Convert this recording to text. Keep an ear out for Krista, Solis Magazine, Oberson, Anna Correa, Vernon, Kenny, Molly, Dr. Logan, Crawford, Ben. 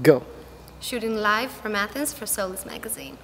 Go. Shooting live from Athens for Solis Magazine.